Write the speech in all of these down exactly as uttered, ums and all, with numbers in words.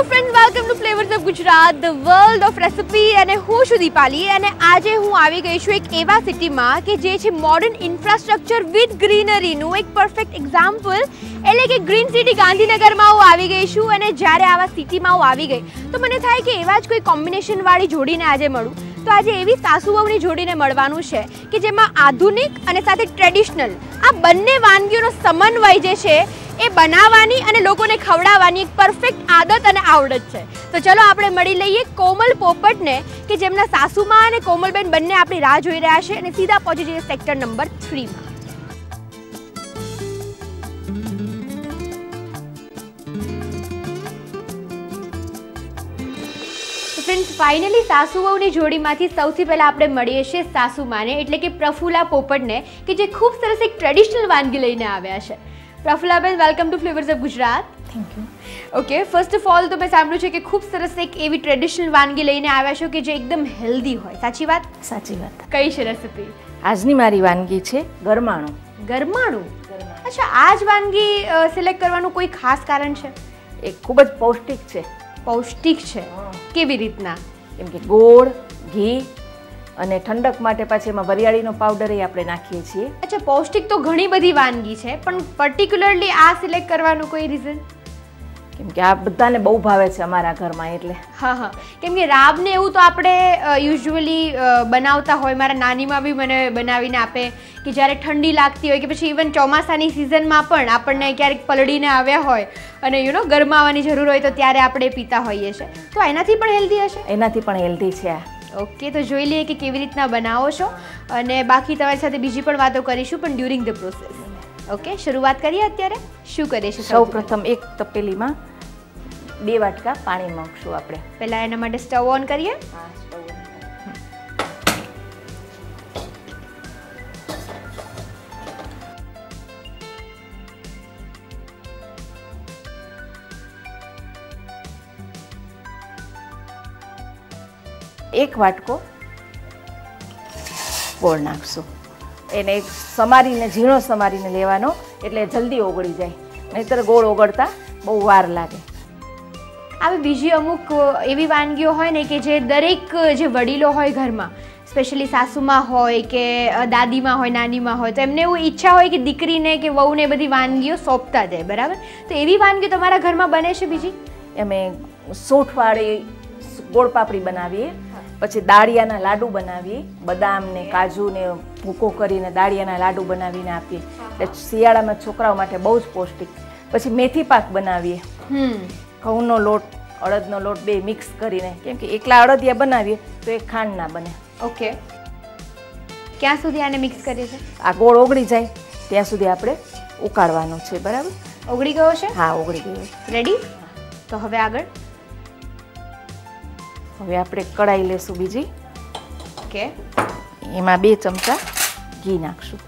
Hello friends, welcome to Flavors of Gujarat, the world of recipe and હું છું દીપાલી અને આજે હું આવી ગઈ છું એક એવા સિટીમાં કે જે છે મોડર્ન ઇન્ફ્રાસ્ટ્રક્ચર વિથ ગ્રીનરીનું એક પરફેક્ટ એક્ઝામ્પલ એટલે કે ગ્રીન સિટી ગાંધીનગરમાં હું આવી ગઈ છું અને જ્યારે આવા સિટીમાં હું આવી ગઈ તો મને થાય કે એવા જ કોઈ કોમ્બિનેશનવાળી જોડીને આજે મળું તો આજે એવી સાસુ વહુની જોડીને મળવાનું છે કે જેમાં આધુનિક અને સાથે ટ્રેડિશનલ આ બંને વાનગીઓનો સમન્વય જે છે એ બનાવવાની અને લોકોને ખવડાવવાની એક પરફેક્ટ આદત અને આવડત છે તો ચલો આપણે મળી લઈએ કોમલ પોપટને કે જેમના સાસુમાં અને કોમલબેન બંને આપણી રાહ જોઈ રહ્યા છે અને સીધા પહોંચી જઈએ સેક્ટર નંબર થ્રીમાં ફ્રેન્ડ્સ ફાઇનલી સાસુ વહુની જોડીમાંથી સૌથી પહેલાં આપણે મળીએ છીએ સાસુમાને એટલે કે પ્રફુલ્લા પોપટને કે જે ખૂબ સરસ એક ટ્રેડિશનલ વાનગી લઈને આવ્યા છે Rafullaaben, welcome to Flavors of Gujarat. Thank you. Okay, first of all, तो मैं सामने छे कि खूब सरस एक एवी ट्रेडिशनल वानगी लईने आव्या छो के जे एकदम हेल्दी होय. साची बात? साची बात. कई छे रेसिपी? आजनी मारी वानगी छे गरमाणू. गरमाणू? गरमाणू. अच्छा, आज वानगी सिलेक्ट करवानुं कोई खास कारण छे? ए खूब ज पौष्टिक छे. पौष्टिक छे. केवी रीतना? केम के गोळ, घी અને ઠંડક માટે પાછી એમાં વરિયાળીનો પાવડર એ આપણે નાખીએ છીએ. અચ્છા, પૌષ્ટિક તો ઘણી બધી વાનગી છે પણ પર્ટિક્યુલરલી આ સિલેક્ટ કરવાનું કોઈ રીઝન? કેમ કે આ બધાને બહુ ભાવે છે અમારા ઘરમાં એટલે. હા હા, કેમ કે રાબને એવું તો આપણે યુઝ્યુઅલી બનાવતા હોય, મારા નાનીમાં બી મને બનાવીને આપે કે જ્યારે ઠંડી લાગતી હોય કે પછી ઇવન ચોમાસાની સિઝનમાં પણ આપણને ક્યારેક પલળીને આવ્યા હોય અને યુ નો ગરમાવાની જરૂર હોય તો ત્યારે આપણે પીતા હોઈએ છીએ. તો એનાથી પણ હેલ્ધી હશે? એનાથી પણ હેલ્ધી છે આ. ઓકે, તો જોઈ લઈએ કે કેવી રીતના બનાવો છો અને બાકી તમારી સાથે બીજી પણ વાતો કરીશું પણ ડ્યુરિંગ ધ પ્રોસેસ. ઓકે, શરૂઆત કરીએ. અત્યારે શું કરીએ છીએ? સૌ પ્રથમ એક તપેલીમાં બે વાટકા પાણી નાખશું આપણે. પહેલાં એના માટે સ્ટવ ઓન કરીએ. હા, સ્ટવ ઓન. એક વાટકો ગોળ નાખશું. એને સમારીને ઝીણો સમારીને લેવાનો એટલે જલ્દી ઓગળી જાય, નહીંતર ગોળ ઓગળતા બહુ વાર લાગે. આવી બીજી અમુક એવી વાનગીઓ હોય ને કે જે દરેક જે વડીલો હોય ઘરમાં, સ્પેશિયલી સાસુમાં હોય કે દાદીમાં હોય, નાનીમાં હોય, તો એમને એવું ઈચ્છા હોય કે દીકરીને કે વહુને બધી વાનગીઓ સોંપતા જાય, બરાબર? તો એવી વાનગીઓ તમારા ઘરમાં બને છે બીજી? અમે સૂંઠવાળી ગોળ પાપડી બનાવીએ, પછી દાળિયાના લાડુ બનાવીએ, બદામ ને કાજુ ને ભૂકો કરીને દાળિયાના લાડુ બનાવીને આપીએ, એટલે શિયાળામાં છોકરાઓ માટે બહુ જ પૌષ્ટિક. પછી મેથી પાક બનાવીએ, ઘઉંનો લોટ અડદનો લોટ બે મિક્સ કરીને, કેમ કે એકલા અડદિયા બનાવીએ તો એ ખાંડ ના બને. ઓકે, ક્યાં સુધી આને મિક્સ કરીએ છીએ? આ ગોળ ઓગળી જાય ત્યાં સુધી આપણે ઉકાળવાનું છે, બરાબર? ઓગળી ગયો છે? હા, ઓગળી ગયો છે. રેડી? તો હવે આગળ હવે આપણે કઢાઈ લેશું બીજી. ઓકે, એમાં બે ચમચા ઘી નાખશું.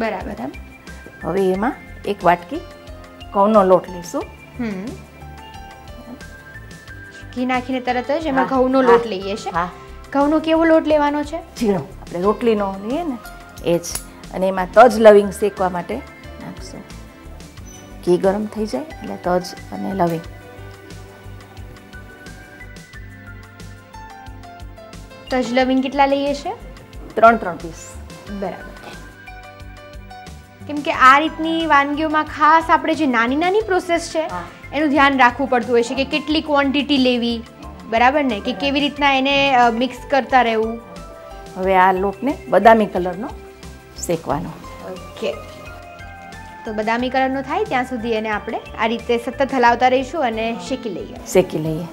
બરાબર. હવે એમાં એક વાટકી ઘઉંનો લોટ લઈશું. ઘી નાખીને તરત જ એમાં ઘઉંનો લોટ લઈએ છીએ. હા, ઘઉંનો કેવો લોટ લેવાનો છે? ઝીણો, આપણે રોટલીનો લઈએ ને એ જ. અને એમાં તજ લવિંગ શેકવા માટે નાખશું. ઘી ગરમ થઈ જાય એટલે તજ અને લવિંગ. તજ લવિંગ કેટલા લઈએ છે? ત્રણ ત્રણ પીસ. બરાબર. કેમ કે આ રીતની વાનગીઓમાં ખાસ આપણે જે નાની નાની પ્રોસેસ છે એનું ધ્યાન રાખવું પડતું હોય છે કે કેટલી ક્વોન્ટિટી લેવી, બરાબર ને, કે કેવી રીતના એને મિક્સ કરતા રહેવું. હવે આ લોટને બદામી કલરનો શેકવાનો. ઓકે, તો બદામી કલરનો થાય ત્યાં સુધી એને આપણે આ રીતે સતત હલાવતા રહીશું અને શેકી લઈએ. શેકી લઈએ.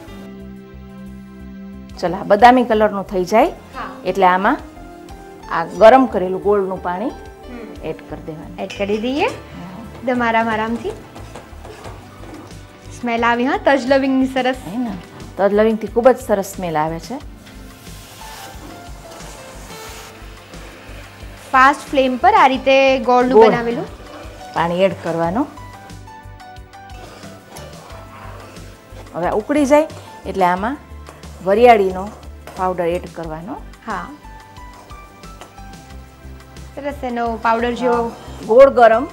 ચલો, આ બદામી કલરનો થઈ જાય એટલે આમાં આ ગરમ કરેલું ગોળનું પાણી એડ કરી દેવાનું. એડ કરી દઈએ એકદમ આરામ આરામથી. સ્મેલ આવી? હા, તજ લવિંગની સરસ. હે ને, તજ લવિંગથી ખૂબ જ સરસ સ્મેલ આવે છે. ફાસ્ટ ફ્લેમ પર આ રીતે ગોળનું બનાવેલું પાણી એડ કરવાનું. હવે ઉકળી જાય એટલે આમાં વરિયાળીનો પાવડર એડ કરવાનો. हाँ सरस एनो पाउडर जो गोड़ गरम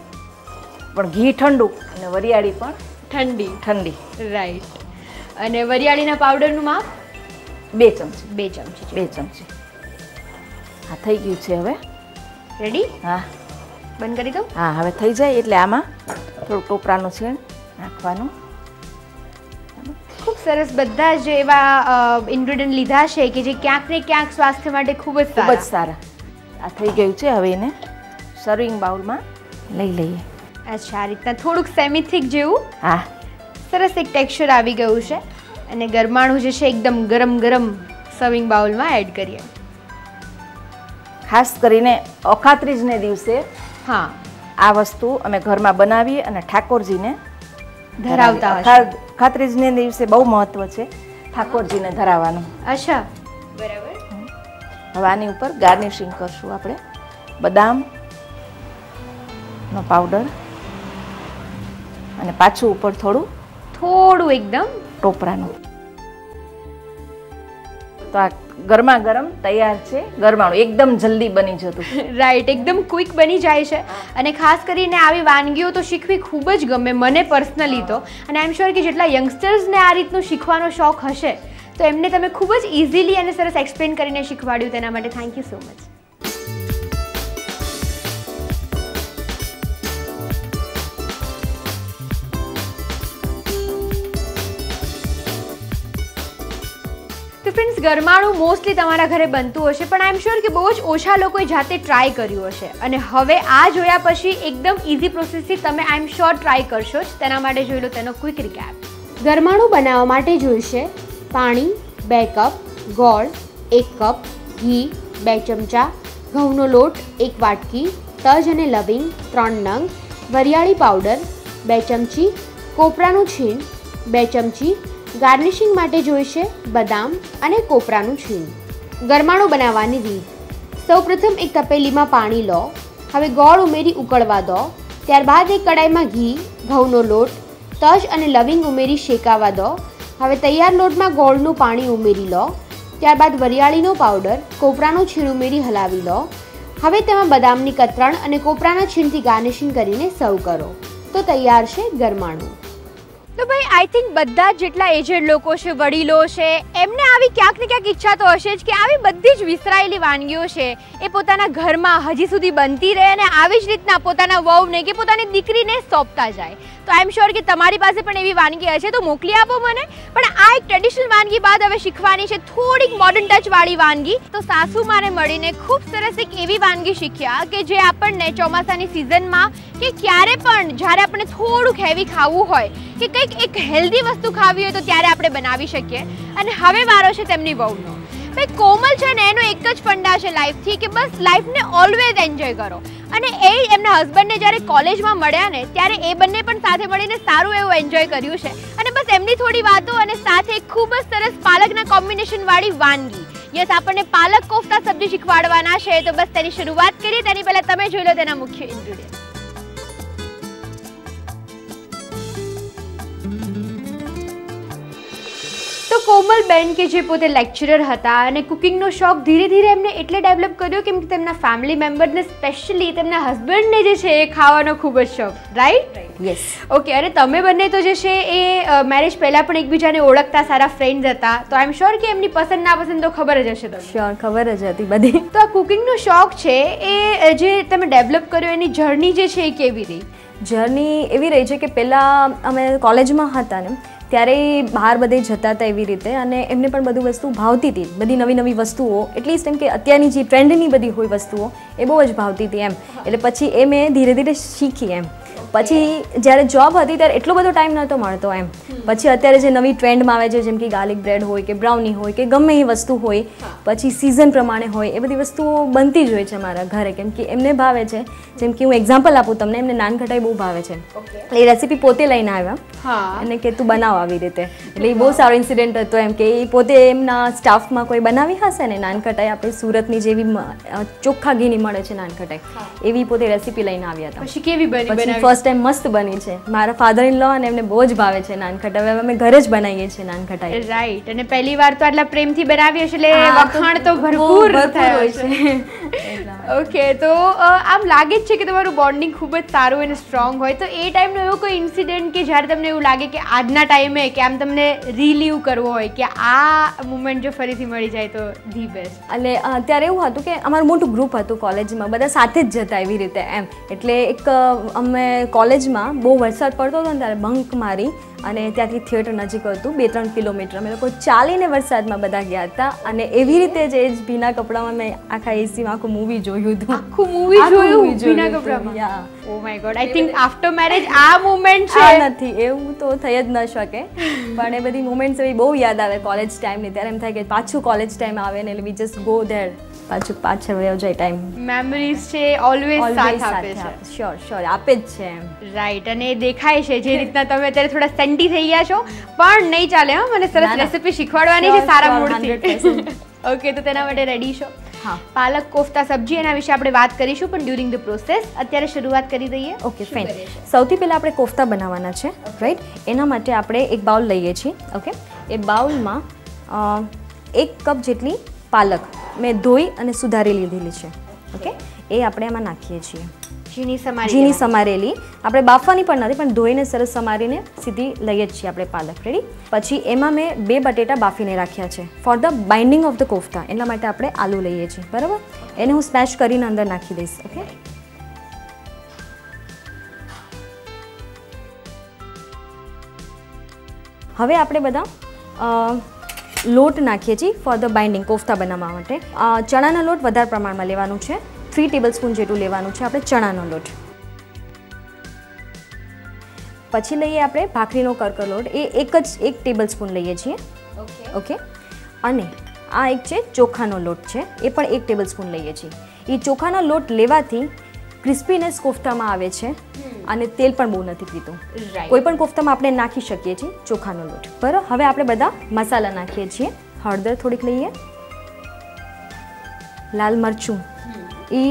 पण घी ठंडू अने वरियाळी पण ठंडी ठंडी राइट अने वरियाळीना पाउडरनुं माप बे चमची बे चमची बे चमची आ थई गयुं छे हवे रेडी हाँ बंद करी दो हाँ हवे थई जाय एटले आमां थोडुं टोपरानुं छीण नाखवानुं खूब सरस बधा ज एवा इन्ग्रेडिएंट लीधा छे के जे क्यांक ने क्यांक स्वास्थ्य माटे खूब ज सारा खूब ज सारा आ थई गयुं छे हवे एने सर्विंग बाउल में लई लईए अच्छा रीतना थोड़ुंक सेमी थीक जेवुं हाँ सरस एक टेक्स्चर आवी गयुं छे अने गरमाणु जे छे एकदम गरम गरम सर्विंग बाउल में एड करीए खास करीने अखात्रीज ने दिवसे हाँ आ वस्तु अमे घर में बनावीए अने ठाकोरजी ने धरावता अखात्रीज ने दिवसे बहु महत्व छे ठाकोरजी ने धरावानुं अच्छा बराबर हवे आनी उपर गार्निशिंग करशुं आपणे बदाम नो पाउडर અને પાછું ઉપર થોડું થોડું એકદમ ટોપરાનું તો આ ગરમા ગરમ તૈયાર છે ગરમાણું એકદમ જલ્દી બની જતું રાઈટ એકદમ ક્વિક બની જાય છે અને ખાસ કરીને આવી વાનગીઓ તો શીખવી ખૂબ જ ગમે મને પર્સનલી તો અને આઈ એમ શ્યોર કે જેટલા યંગસ્ટર્સને આ રીતનું શીખવાનો શોખ હશે તો એમને તમે ખૂબ જ ઇઝીલી અને સરસ એક્સપ્લેન કરીને શીખવાડ્યું તેના માટે thank you so much friends गरमाणु मोस्टली तमारा घरे बनतुं हशे पण आई एम श्योर के बहु ज ओछा लोकोए जाते ट्राय कर्युं हशे अने हवे आ जोया पछी एकदम ईजी प्रोसेस थी तमे आई एम श्योर ट्राय करशो ज तेना माटे जोई लो तेनो क्विक रिकेप गरमाणु बनाववा माटे जोईशे पाणी बे कप गोळ एक कप घी बे चमचा घऊनो लोट एक वाटकी तज अने लविंग त्रण नंग वरियाळी पाउडर बे चमची कोपरानुं छीण बे चमची गार्निशिंग माटे जोईशे बदाम अने कोपरानुं छीण। गरमाणो बनाववानी रीत सौ प्रथम एक तपेली में पाणी लो हवे गोळ उमेरी उकळवा दो त्यारबाद एक कढ़ाई में घी घऊनो लोट तज अने लविंग उमेरी शेकावा दो हवे तैयार लोट में गोळनुं पाणी उमेरी लो त्यारबाद वरियाळीनो पाउडर कोपरानुं छीण उमेरी हलावी लो हवे तेमां बदामनी कतरण अने कोपराना छीणथी गार्निशिंग करीने सर्व करो तो तैयार छे गरमाणो। तो भाई आई थिंक बधा जेटला एजेड लोको छे वडीलो छे एमने आवी क्यांक ने क्यांक इच्छा तो हशे ज के आवी बधी ज विसरायेली वानगीओ छे ए पोताना घरमां हजी सुधी बनती रहे अने आवी ज रीतना पोताना वहुने के पोतानी दीकरीने सोंपता जाए तो आई एम श्योर के तमारी पासे पण एवी वानगी हशे तो मोकली आपो मने पण आ एक ट्रेडिशनल वानगी बाद हवे शीखवानी छे थोडीक मॉडर्न टच वाळी वानगी तो सासू मारे मळीने खूब सरस एक एवी वानगी शीख्या के जे आपणने चोमासानी सीजनमां के क्यारे पण ज्यारे आपणे थोडुंक हेवी खावुं होय के कई एक हेल्दी वस्तु खावी हो तो त्यारे आपणे बनावी शकीए अने हवे वारो छे तेमनी वहुनो भाई कोमल छे ने एनो एक ज फंडा छे लाइफ थी के बस लाइफ ने ऑलवेज एन्जॉय करो अने ए एमना हस्बेंड ने ज्यारे कॉलेज में मळ्या ने त्यारे ए बंने पण साथे मळीने सारू एवुं एन्जॉय कर्युं छे अने बस एमनी थोड़ी वातो अने साथे खूब ज सरस पालकना कॉम्बिनेशन वाळी वानगी यस आपणे पालक कोफ्ता सब्जी शीखवाडवाना छे तो बस तेनी शुरुआत करीए तेनी पहेला तमे जोई लो तेना मुख्य इन्ग्रेडिएंट कोमल बेन के जे पोते लेक्चरर हता अने कुकिंगनो शौक धीरे धीरे एमने एटले डेवलप कर्यो केम के तेमना फैमिली मेम्बरने स्पेशली तेमना हस्बेंडने जे छे ए खावानो खूब ज शौक राइट यस ओके अरे तमे बने तो जे छे ए मैरेज पहेला पण एकबीजाने ओळखता सारा फ्रेंड्स हता तो आई एम श्योर के एमनी पसंद ना पसंद तो खबर ज हशे तमने श्योर खबर ज हती बधी तो आ कुकिंगनो शौक छे ए जे तमे डेवलप कर्यो एनी जर्नी जे छे केवी रही जर्नी एवी रही छे के पहेला अमे कॉलेजमां हता ने त्यारे बहार बधे जता था एवी रीते अने एमने पण बधु वस्तु भावती थी बधी नवी नवी वस्तुओ एटलीस्ट एम के अत्यारनी जे ट्रेंडनी बधी होय वस्तुओ ए बहू ज भावती थी एम एटले पछी ए मैं धीरे धीरे शीखी एम पछी ज्यारे जॉब हती त्यारे एटलो बधो टाइम नहोतो मळतो एम पछी अत्यारे जे नवी ट्रेंड में आवे छे जेम के गार्लिक ब्रेड होय के ब्राउनी होय के गमे ए वस्तु होय पछी सीजन प्रमाणे होय ए बधी वस्तुओ बनती ज होय छे मारा घरे केम के एमने भावे छे जेम के हूँ एक्जाम्पल आपू तमने एमने नानखटाई बहु भावे छे ए रेसिपी पोते लईने आव्या हाँ अने के तू बनाव આવી રીતે એટલે બહુ સારો ઇન્સિડન્ટ હતો એમ કે એ પોતે એમના સ્ટાફમાં કોઈ બનાવી હશે ને નાનખટાઈ આપણે સુરતની જેવી ચોખ્ખા ઘીની મળે છે નાનખટાઈ એવી પોતે રેસીપી લઈને આવ્યા હતા પછી કેવી બની બનાવી फर्स्ट टाइम मस्त बनी है। मारा फादर इन लॉ एमने बहुत ज भावे छे नानखट। हवे अमे घरे ज बनावीए छे नानखट। राइट। अने पहली वार तो आटला प्रेमथी बनावी हशे એટલે વખાણ તો ભરપૂર થાય છે। ઓકે, તો આમ લાગે જ છે કે તમારું બોન્ડિંગ ખૂબ જ સારું અને સ્ટ્રોંગ હોય, તો એ ટાઈમનો એવો કોઈ ઇન્સિડન્ટ કે જ્યારે તમને એવું લાગે કે આજના ટાઈમે કે આમ તમને રીલીવ કરવો હોય કે આ મોમેન્ટ જો ફરીથી મળી જાય તો ધી બેસ્ટ? એટલે ત્યારે એવું હતું કે અમારું મોટું ગ્રુપ હતું કોલેજમાં, બધા સાથે જ જતા એવી રીતે એમ, એટલે એક અમે કોલેજમાં બહુ વરસાદ પડતો હતો ને ત્યારે બંક મારી અને ત્યાંથી થિયેટર નજીક હતું બે ત્રણ કિલોમીટર, અમે લોકો ચાલીને વરસાદમાં બધા ગયા હતા અને એવી રીતે જ એ જ ભીના કપડામાં મેં આખા એસીમાં આખું મૂવી જોયું હતું। આખું મૂવી જોયું ભીના કપડામાં? Oh my God, I think after marriage આ મોમેન્ટ છે? નથી, એવું તો થઈ જ ન શકે, પણ એ બધી મોમેન્ટ્સ એવી બહુ યાદ આવે કોલેજ ટાઈમની, ત્યારે એમ થાય કે પાછું કોલેજ ટાઈમ આવે ને એટલે વી જસ્ટ ગો ધેર, પાછું પાછળ વયો જાય ટાઈમ। મેમરીઝ છે ઓલવેઝ સાથ આપે છે। શ્યોર શ્યોર આપે જ છે એમ। રાઈટ, અને દેખાય છે જે રીતના તમે અત્યારે થોડા ઠંડી થઈ ગયા છો પણ નહીં ચાલે, હા મને સરસ રેસીપી શીખવાડવાની છે સારા મૂડથી। ઓકે, તો તેના માટે રેડી છો? હા। પાલક કોફતા સબ્જી એના વિશે આપણે વાત કરીશું પણ ડ્યુરિંગ ધ પ્રોસેસ, અત્યારે શરૂઆત કરી દઈએ? Okay fine. સૌથી પહેલાં આપણે કોફતા બનાવવાના છે રાઈટ, એના માટે આપણે એક બાઉલ લઈએ છીએ। ઓકે, એ બાઉલમાં એક કપ જેટલી પાલક મેં ધોઈ અને સુધારી લીધેલી છે। ઓકે, એ આપણે એમાં નાખીએ છીએ। ઝીણી સમારેલી? ઝીણી સમારેલી આપણે બાફવાની પણ નથી પણ ધોઈને સરસ સમારીને સીધી લઈએ જ છીએ આપણે પાલક। રેડી, પછી એમાં મેં બે બટેટા બાફીને રાખ્યા છે for the binding of the kofta, એટલા માટે આપણે આલુ લઈએ છીએ બરાબર, એને હું સ્મેશ કરીને અંદર નાખી દઈશ। ઓકે, હવે આપણે બધા લોટ નાખીએ છીએ ફોર ધ બાઇન્ડિંગ કોફતા બનાવવા માટે। ચણાનો લોટ વધારે પ્રમાણમાં લેવાનું છે, थ्री टेबल स्पून जेटू लेवानुं छे आपणे चणानो लोट। पछी लईए आपणे भाखरीनो करकर लोट, ए एक ज एक टेबल स्पून लईए छीए। ओके ओके, अने आ एक छे चोखानो लोट छे, ए पण एक टेबल स्पून लईए छीए। ई चोखानो लोट लेवाथी क्रिस्पीनेस कोफ्तामां आवे छे अने तेल पण बहू नथी पीतुं। कोई पण कोफ्तामां आपणे नाखी शकीए छीए चोखानो लोट। बराबर, हवे आपणे बधा मसाला नाखीए छीए। हळदर थोडीक लईए, लाल मरचुं ई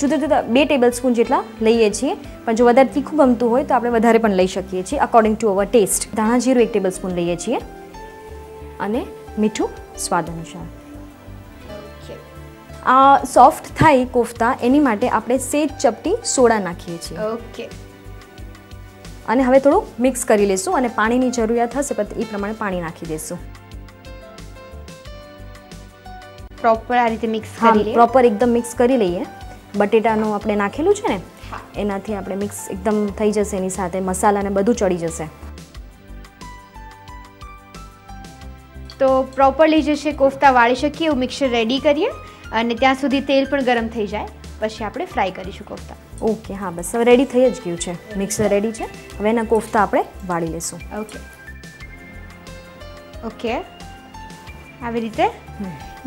जुदा जुदा बे टेबल स्पून जेटला लईए छीए, पण जो वधारे तीखुं गमतुं होय तो आपणे वधारे पण लई शकीए छीए अकॉर्डिंग टू अवर टेस्ट। धाणा जीरुं एक टेबल स्पून लईए छीए अने मीठुं स्वाद अनुसार। आ सॉफ्ट थाय कोफ्ता एनी माटे आपणे सेज चपटी सोडा नाखीए छीए। ओके, अने हवे थोडुं मिक्स करी लेशुं अने पाणीनी जरूरियात हशे पण ई प्रमाणे पाणी नाखी देशुं। પ્રોપર આ રીતે મિક્સ કરી લઈએ? પ્રોપર એકદમ મિક્સ કરી લઈએ। બટેટાનું આપણે નાખેલું છે ને એનાથી આપણે મિક્સ એકદમ થઈ જશે, એની સાથે મસાલાને બધું ચડી જશે તો પ્રોપરલી જશે કોફતા વાળી શકીએ એવું મિક્સર રેડી કરીએ અને ત્યાં સુધી તેલ પણ ગરમ થઈ જાય પછી આપણે ફ્રાય કરીશું કોફતા। ઓકે, હા બસ હવે રેડી થઈ જ ગયું છે, મિક્સર રેડી છે, હવે એના કોફતા આપણે વાળી લેશું। ઓકે ઓકે, આવી રીતે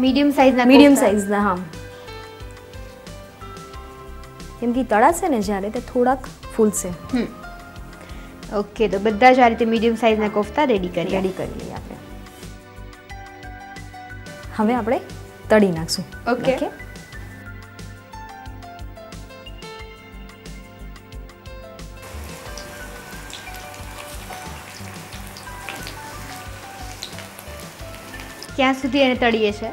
મીડિયમ સાઈઝના? મીડિયમ સાઈઝના, હા, કેમ કે તળાશે ને જ્યારે તે થોડાક ફૂલશે। ઓકે, તો બધા જ આ રીતે મીડિયમ સાઈઝના કોફતા રેડી કરી રેડી કરી લઈએ આપણે। હવે આપણે તળી નાખશું। ઓકે, ત્યાં સુધી એને તળીએ છે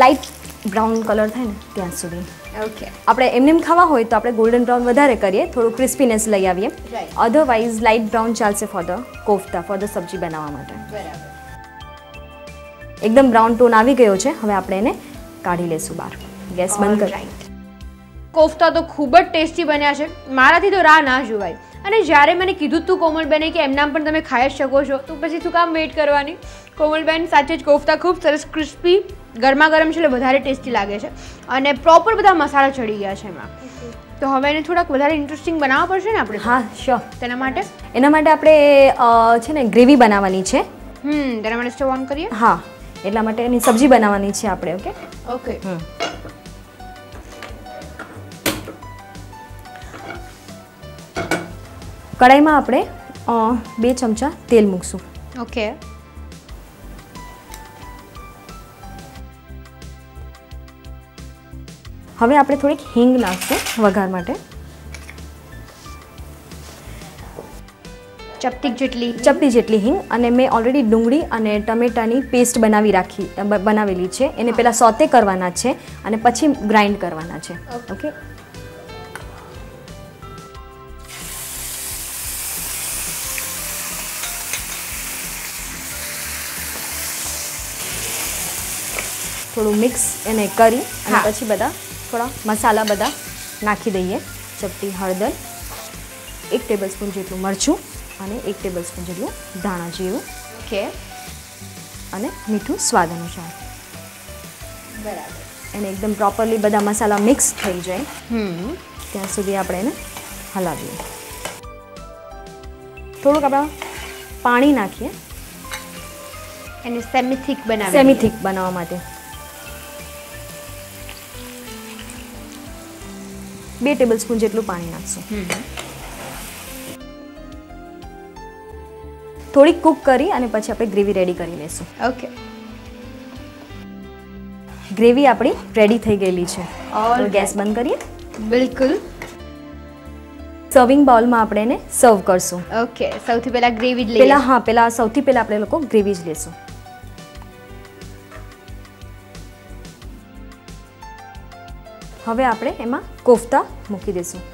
લાઇટ બ્રાઉન કલર થાય ને ત્યાં સુધી। ઓકે, આપણે એમને એમ ખાવા હોય તો આપણે ગોલ્ડન બ્રાઉન વધારે કરીએ, થોડું ક્રિસ્પીનેસ લઈ આવીએ, અધરવાઇઝ લાઇટ બ્રાઉન ચાલશે for the kofta for the sabzi બનાવવા માટે। બરાબર, એકદમ બ્રાઉન ટોન આવી ગયો છે, હવે આપણે એને કાઢી લેશું બહાર, ગેસ બંધ કરી। કોફતા તો ખૂબ જ ટેસ્ટી બન્યા છે, મારાથી તો રાહ ના જોવાય, અને જ્યારે મને કીધું તું કોમલબેને કે એમના પણ તમે ખાઈ જ શકો છો તો પછી શું કામ વેઇટ કરવાની? કોમલબેન સાચે જ કોફતા ખૂબ સરસ ક્રિસ્પી ગરમા ગરમ છે એટલે વધારે ટેસ્ટી લાગે છે અને પ્રોપર બધા મસાલા ચડી ગયા છે એમાં, તો હવે એને થોડાક વધારે ઇન્ટરેસ્ટિંગ બનાવવા પડશે ને આપણે? હા શ્યોર, તેના માટે એના માટે આપણે છે ને ગ્રેવી બનાવવાની છે। હમ, તેના માટે સ્ટવ ઓન કરીએ? હા, એટલા માટે એની સબ્જી બનાવવાની છે આપણે। ઓકે ઓકે, કડાઈમાં આપણે બે ચમચા તેલ મૂકશું। ઓકે, હવે આપણે થોડીક હિંગ નાખશું વઘાર માટે। चपटी जेटली चपटी जेटली हिंग अने मैं ऑलरेडी डूंगळी अने टमेटानी पेस्ट बनावी राखी बनावेली छे एने पहला सौते करवाना छे अने पछी ग्राइंड करवाना छे। ओके थोड़ा मिक्स एने करी अने पछी बधा थोड़ा मसाला बधा नाखी दईए। चपटी हळदर एक टेबलस्पून जेटलुं मरचुं अने एक टेबलस्पून जेटलुं धाणा जीरुं के अने मीठू स्वाद अनुसार बराबर एने एकदम प्रोपरली बधा मसाला मिक्स थई जाए त्यां सुधी आपणे एने हलावीए। थोडुंक आपणे पाणी नाखीए एने सेमी थीक बनावीए सेमी थीक बनाववा माटे। बे टेबलस्पून जेटलुं पाणी नाखशुं। थोड़ी कूक करी अने पछी आपणे ग्रेवी रेडी करी लेशुं। ओके ग्रेवी आपणी रेडी थई गेली छे। और गैस बंद करिए। बिल्कुल सर्विंग बाउल में आपणे ने सर्व करशुं। ओके सौथी पहेला ग्रेवी ज लेशुं पहेला हां पहेला सौथी पहेला आपणे लोको ग्रेवी ज लेशुं। हवे आपणे एमां कोफ्ता मूकी देशुं।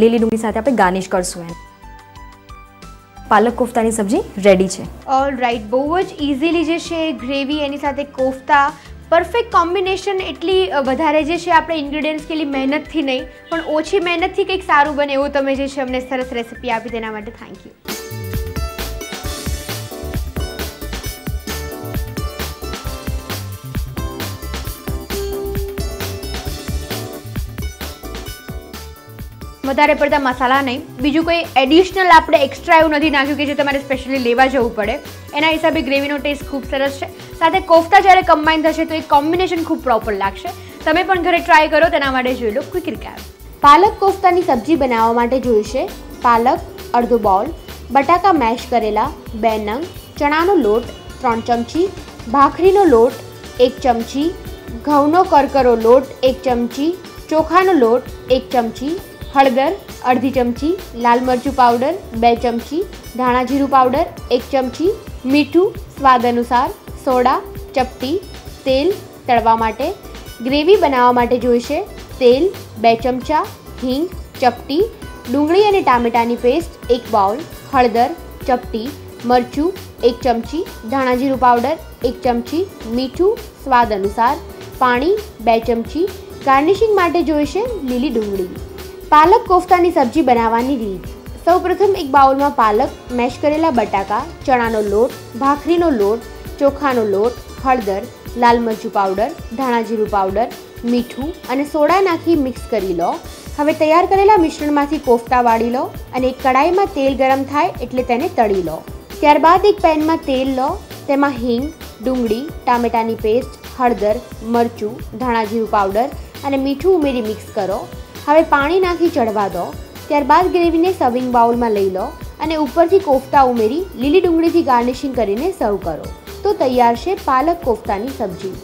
લીલી ડુંગળી સાથે આપણે ગાર્નિશ કરશું એમ। પાલક કોફતાની સબ્જી રેડી છે। ઓલરાઈટ બહુ જ ઈઝીલી જે છે ગ્રેવી એની સાથે કોફતા પરફેક્ટ કોમ્બિનેશન એટલી વધારે જે છે આપણે ઇન્ગ્રેડિયન્ટ્સ કે લી મહેનતથી નહીં પણ ઓછી મહેનતથી કંઈક સારું બને એવું તમે જે છે અમને સરસ રેસિપી આપી તેના માટે થેન્ક યુ। વધારે પડતા મસાલા નહીં બીજું કોઈ એડિશનલ આપણે એક્સ્ટ્રા એવું નથી નાખ્યું કે જે તમારે સ્પેશિયલી લેવા જવું પડે એના હિસાબે ગ્રેવીનો ટેસ્ટ ખૂબ સરસ છે સાથે કોફતા જ્યારે કમ્બાઇન થશે તો એ કોમ્બિનેશન ખૂબ પ્રોપર લાગશે। તમે પણ ઘરે ટ્રાય કરો તેના માટે જોઈ લો ક્વિક રીકેપ। પાલક કોફતાની સબ્જી બનાવવા માટે જોઈશે પાલક અડધો બાઉલ બટાકા મેશ કરેલા બે નંગ ચણાનો લોટ ત્રણ ચમચી ભાખરીનો લોટ એક ચમચી ઘઉંનો કરકરો લોટ એક ચમચી ચોખાનો લોટ એક ચમચી हळदर अर्धी चमची लाल मरचूँ पाउडर बे चमची धाणा जीरु पाउडर एक चमची मीठू स्वाद अनुसार सोडा चपटी तेल तळवा माटे। ग्रेवी बनावा माटे जोईशे तेल बे चमचा हींग चपटी डूंगळी अने टामेटानी पेस्ट एक बाउल हळदर चपटी मरचूँ एक चमची धाणा जीरु पाउडर एक चमची मीठू स्वाद अनुसार पाणी बे चमची। गार्निशिंग माटे जोईशे लीली डूंगळी। पालक कोफ्तानी सब्जी बनावવાની રીત સૌ પ્રથમ એક બાઉલમાં પાલક મેશ કરેલા બટાકા ચણાનો લોટ ભાખરીનો લોટ ચોખાનો લોટ હળદર લાલ મરચું પાવડર ધાણા જીરું પાવડર મીઠું અને સોડા નાખી મિક્સ કરી લો। હવે તૈયાર કરેલા મિશ્રણમાંથી કોફતા વાળી લો અને એક કડાઈમાં તેલ ગરમ થાય એટલે તેને તળી લો। ત્યારબાદ એક પેનમાં તેલ લો તેમાં હિંગ ડુંગળી ટામેટાની પેસ્ટ હળદર મરચું ધાણા જીરું પાવડર અને મીઠું ઉમેરી મિક્સ કરો। હવે પાણી નાખી ચડવા દો ત્યારબાદ ગ્રેવીને સર્વિંગ બાઉલમાં લઈ લો અને ઉપરથી કોફતા ઉમેરી લીલી ડુંગળીથી ગાર્નિશિંગ કરીને સર્વ કરો તો તૈયાર છે પાલક કોફતાની સબ્જી।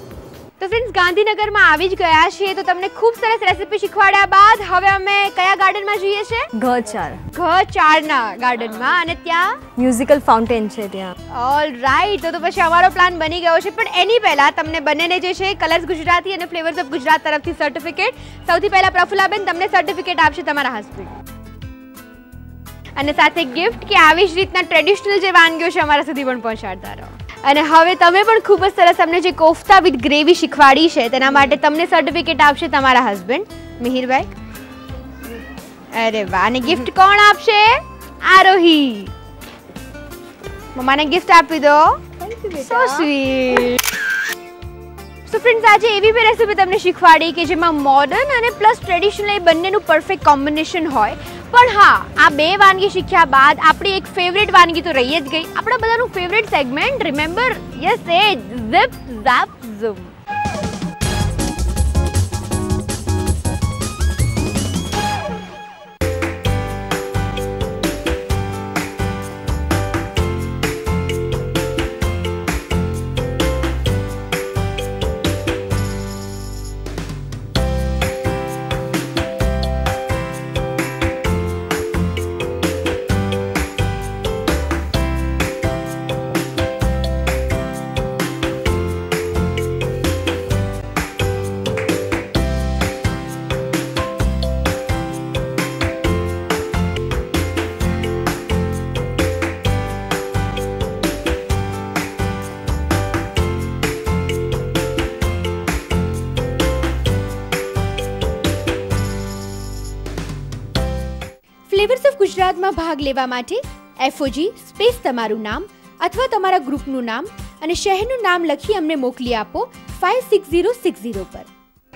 તો ફ્રેન્ડ્સ ગાંધીનગરમાં આવી જ ગયા છીએ તો તમને ખૂબ સરસ રેસીપી શીખવાડ્યા બાદ હવે અમે કયા ગાર્ડનમાં જઈએ છે ઘ-ચારા ઘ-ચારના ગાર્ડનમાં અને ત્યાં મ્યુઝિકલ ફાઉન્ટેન છે ત્યાં। ઓલરાઈટ તો તો પછી અમારો પ્લાન બની ગયો છે પણ એની પહેલા તમને બંનેને જે છે કલર્સ ગુજરાતી અને ફ્લેવર્સ ઓફ ગુજરાત તરફથી સર્ટિફિકેટ સૌથી પહેલા પ્રફુલ્લાબેન તમને સર્ટિફિકેટ આપશે તમારા હસબન્ડ અને સાથે ગિફ્ટ કે આવી જ રીતના ટ્રેડિશનલ જે વાનગીઓ છે અમારા સુધી પણ પહોંચાડતા રહો। અને હવે તમે પણ ખૂબ જ સરસ અમને જે કોફતા વિથ ગ્રેવી શીખવાડી છે તેના માટે તમને સર્ટિફિકેટ આપશે તમારા હસબન્ડ મિહિરભાઈ। અરે વાહ અને ગિફ્ટ કોણ આપશે આરોહી। મમ્માને ગિફ્ટ આપી દો સો સ્વીટ। સો ફ્રેન્ડ્સ આજે એવી બે રેસીપી તમને શીખવાડી કે જેમાં મોડર્ન અને પ્લસ ટ્રેડિશનલ એ બંનેનું પરફેક્ટ કોમ્બિનેશન હોય। પણ હા આ બે વાનગી શીખ્યા બાદ આપણી એક ફેવરેટ વાનગી તો રહી જ ગઈ આપણા બધાનું ફેવરેટ સેગમેન્ટ રિમેમ્બર યસ એ ઝિપ ઝાપ ઝૂમ। गुजरात में भाग लेवा माटे एफओजी स्पेस तमारू नाम अथवा तमारा ग्रुपनु नाम अने शहरनु नाम लखी अमने मोकली आपो पाँच छह शून्य छह शून्य पर।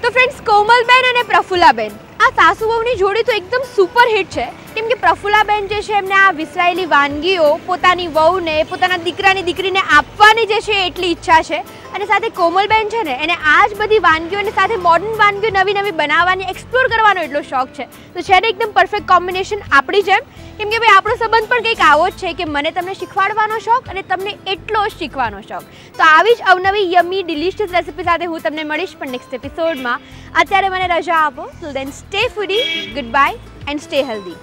तो फ्रेंड्स, कोमल बेन अने प्रफुल्ला बेन आ सासु वहुनी जोड़ी तो एकदम सुपर हिट छे, केम के प्रफुल्ला बेन जे छे एमने आ विसरायेली वानगीओ पोतानी वहुने पोताना दीकरानी दीकरीने आपवानी जे छे एटली इच्छा छे अने साथे कोमल बेन छे ने एने आज बधी वानगीओने साथे मॉडर्न वानगीओ नवी नवी बनाववानी एक्सप्लोर करवानो एटलो शौक छे। तो छे ने एकदम परफेक्ट कॉम्बिनेशन आपणी जेम, केम के भाई आपणो संबंध पण કંઈક આવો જ છે કે મને તમને શીખવાડવાનો શોખ અને તમને એટલો જ શીખવાનો શોખ। તો આવી જ અવનવી યમી ડિલિશિયસ રેસિપી સાથે હું તમને મળીશ પણ નેક્સ્ટ એપિસોડમાં। અત્યારે મને રજા આપો, till then stay foodie, good bye and stay healthy.